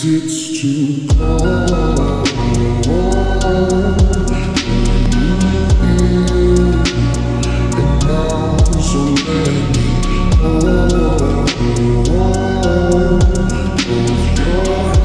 'Cause it's too cold. Oh,